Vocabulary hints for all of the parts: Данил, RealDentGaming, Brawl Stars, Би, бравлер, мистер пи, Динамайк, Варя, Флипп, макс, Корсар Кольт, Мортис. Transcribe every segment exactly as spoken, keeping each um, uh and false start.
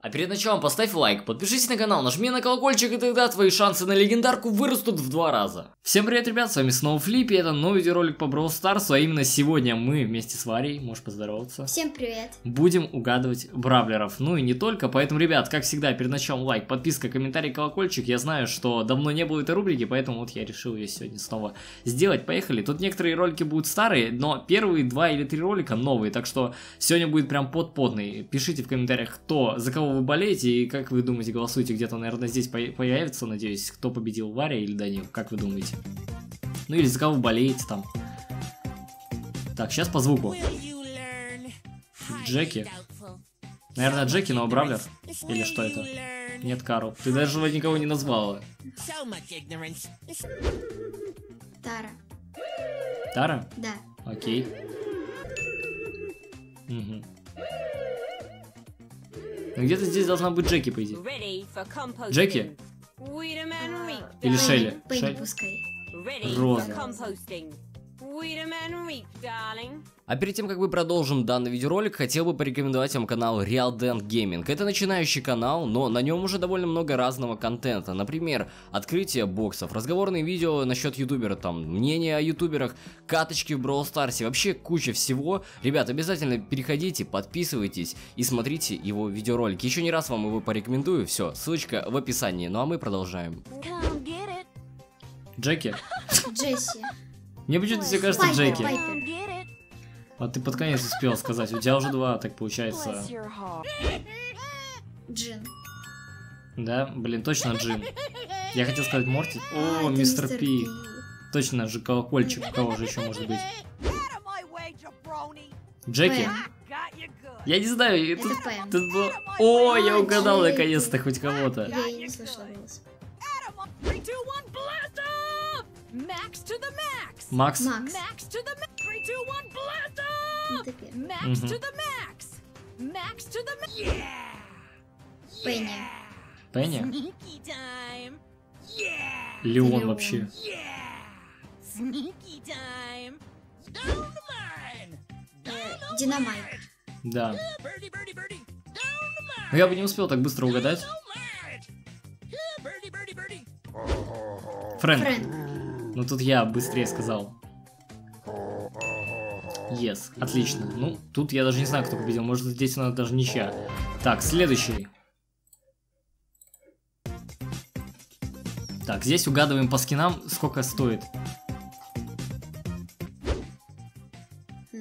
А перед началом поставь лайк, подпишись на канал, нажми на колокольчик, и тогда твои шансы на легендарку вырастут в два раза. Всем привет, ребят, с вами снова Флипп, и это новый видеоролик по Brawl Stars, а именно сегодня мы вместе с Варей, можешь поздороваться. Всем привет. Будем угадывать бравлеров, ну и не только, поэтому, ребят, как всегда, перед началом лайк, подписка, комментарий, колокольчик. Я знаю, что давно не было этой рубрики, поэтому вот я решил ее сегодня снова сделать. Поехали, тут некоторые ролики будут старые, но первые два или три ролика новые, так что сегодня будет прям подподный. Пишите в комментариях, кто, за кого вы болеете и как вы думаете, голосуете. Где-то, наверное, здесь появится, надеюсь, кто победил, Варя или Данил, как вы думаете? Ну или за кого вы болеете там. Так, сейчас по звуку. Джеки. Наверное, Джеки, но бравлер. Или что это? Нет, Карл. Ты даже вроде никого не назвала. Тара. Тара? Да. Окей. Угу. Где-то здесь должна быть Джеки, по идее. Джеки? Или Шелли? Шелли? Роза. А перед тем, как мы продолжим данный видеоролик, хотел бы порекомендовать вам канал RealDentGaming. Это начинающий канал, но на нем уже довольно много разного контента. Например, открытие боксов, разговорные видео насчет ютубера, там, мнения о ютуберах, каточки в Brawl Stars, вообще куча всего. Ребят, обязательно переходите, подписывайтесь и смотрите его видеоролики. Еще не раз вам его порекомендую. Все, ссылочка в описании. Ну а мы продолжаем. Джеки. Джесси. Мне почему-то все кажется Джеки. А ты под конец успел сказать. У тебя уже два, так получается. Джин. Да, блин, точно Джин. Я хотел сказать Морти. О, мистер Пи. Точно же, колокольчик. У кого же еще может быть? Джеки. Я не знаю. Это тут, тут было... О, я угадал наконец-то хоть кого-то. Я не слышала голос. Макс. Пенни. Пенни. Леон вообще. Динамайк. Да. Но я бы не успел так быстро угадать. Фрэнк. Ну тут я быстрее сказал. Yes, отлично. Ну, тут я даже не знаю, кто победил. Может, здесь у нас даже ничья. Так, следующий. Так, здесь угадываем по скинам, сколько стоит.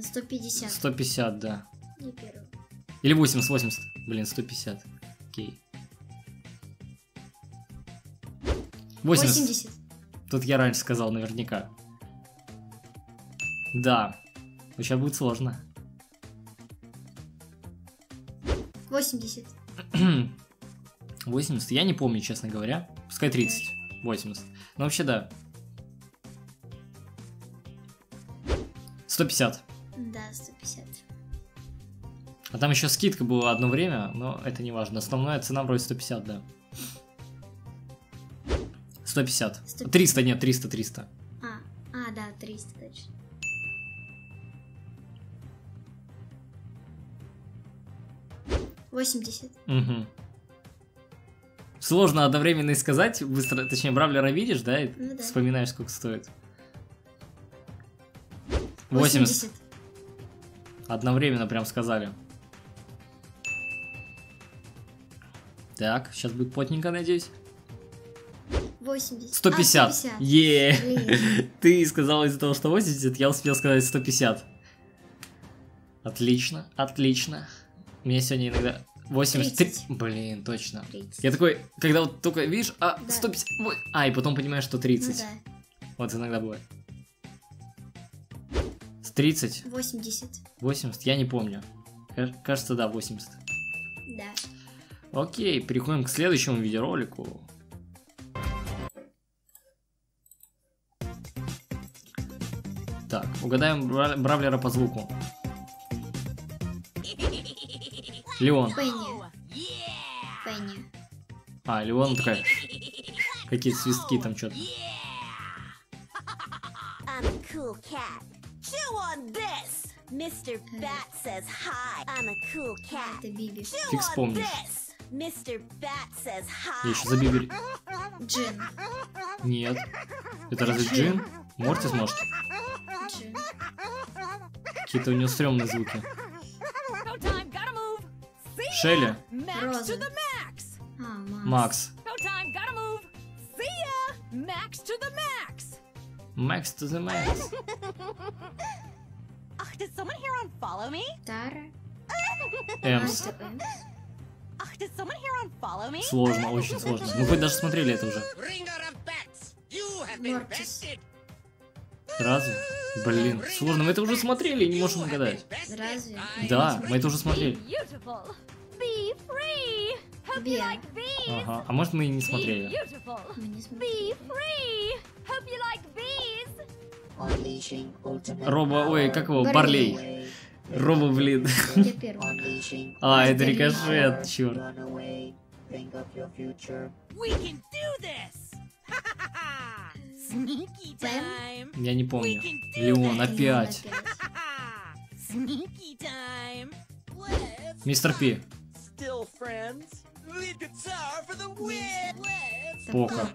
сто пятьдесят. сто пятьдесят, да. Или восемьдесят, восемьдесят. Блин, сто пятьдесят. Окей. восемьдесят. восемьдесят. Тут я раньше сказал, наверняка. Да. Но сейчас будет сложно. восемьдесят. восемьдесят. Я не помню, честно говоря. Пускай тридцать. восемьдесят. Но вообще да. сто пятьдесят. Да, сто пятьдесят. А там еще скидка была одно время, но это не важно. Основная цена вроде сто пятьдесят, да. сто пятьдесят. сто пятьдесят. триста, нет, триста, триста. А, а, да, триста, точно. восемьдесят. Угу. Сложно одновременно и сказать, быстро, точнее, бравлера видишь, да, и ну, да, вспоминаешь, сколько стоит. восемьдесят. восемьдесят. Одновременно прям сказали. Так, сейчас будет плотненько, надеюсь. восемьдесят. сто пятьдесят. Еее. Yeah. Ты сказала из-за того, что восемьдесят, я успел сказать сто пятьдесят. Отлично, отлично. Меня сегодня иногда... восемьдесят три. Блин, точно. тридцать. Я такой, когда вот только видишь, а, да. сто пятьдесят... А, и потом понимаешь, что тридцать. Ну, да. Вот иногда бывает. тридцать. восемьдесят. восемьдесят, я не помню. Кажется, да, восемьдесят. Да. Окей, переходим к следующему видеоролику. Так, угадаем бравлера по звуку. Леон. Пенни. А, Леон такая. Какие-то свистки там что-то. Фиг вспомнишь. Я еще забью дверь. Джин. Нет. Это разве Джин? Мортис, может? Джин. Какие-то у нее стрёмные звуки. Шелли. Роза. А, Макс. Макс to the max. Тара. Эмс. Сложно, очень сложно. Ну вы даже смотрели это уже. Мортис. Разве? Блин, сложно. Мы это уже смотрели и не можем угадать. Разве? Да, мы это уже смотрели. Like ага. А может мы и не смотрели? Мы не смотрели. Like Робо, ой, как его? Барлей. Робо, блин. А, это рикошет, черт. Я не помню. Леон, опять. Мистер Пи. Пока.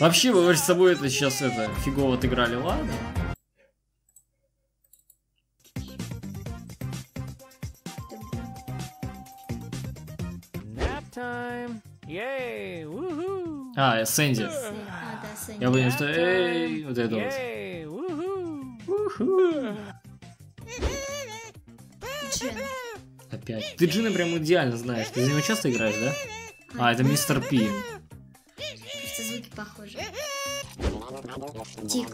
Вообще, вы с собой это сейчас это фигово отыграли, ладно? А, Сэнди. Я понял, что эй, вот это вот. Опять. Ты Джина прям идеально знаешь. Ты за него часто играешь, да? А, это мистер Пи. Просто звуки похожи. Тик.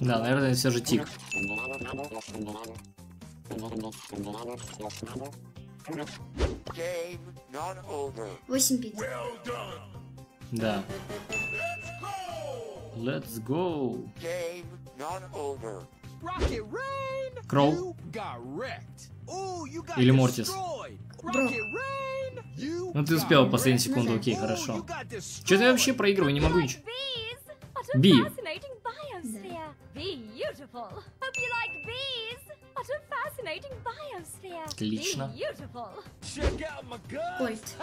Да, наверное, все же тик. восемь бит. Да. Let's go. Кроу. Или Мортис. Бро. Ну ты успел в последнюю секунду, окей, хорошо. Че-то я вообще проигрываю, не могу ничего. Би. Отлично. Кольт.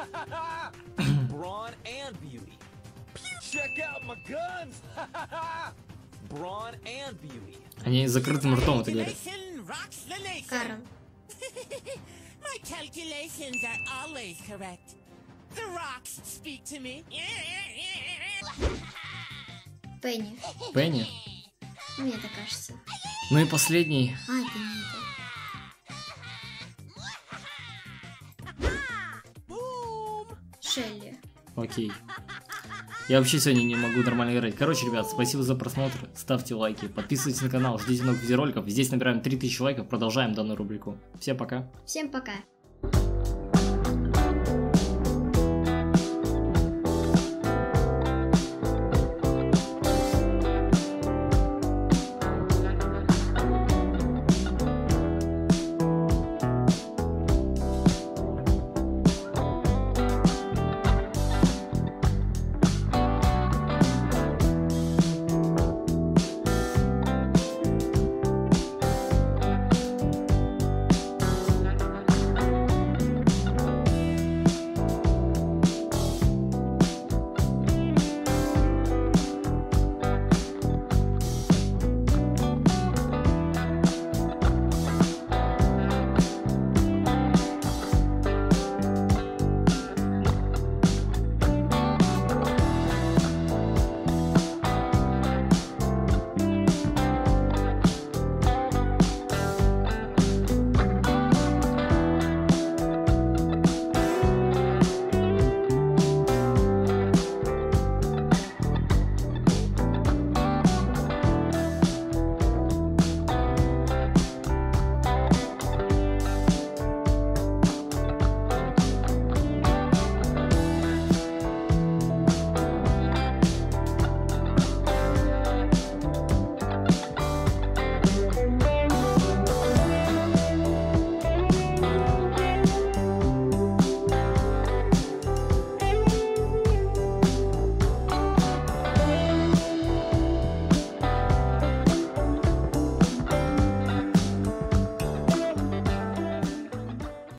Они закрытым ртом это говорят. Карл. Пенни. Пенни? Мне так кажется. Ну и последний. А, это не это. Шелли. Окей. Я вообще сегодня не могу нормально играть. Короче, ребят, спасибо за просмотр. Ставьте лайки, подписывайтесь на канал, ждите новых видеороликов. Здесь набираем три тысячи лайков, продолжаем данную рубрику. Всем пока. Всем пока.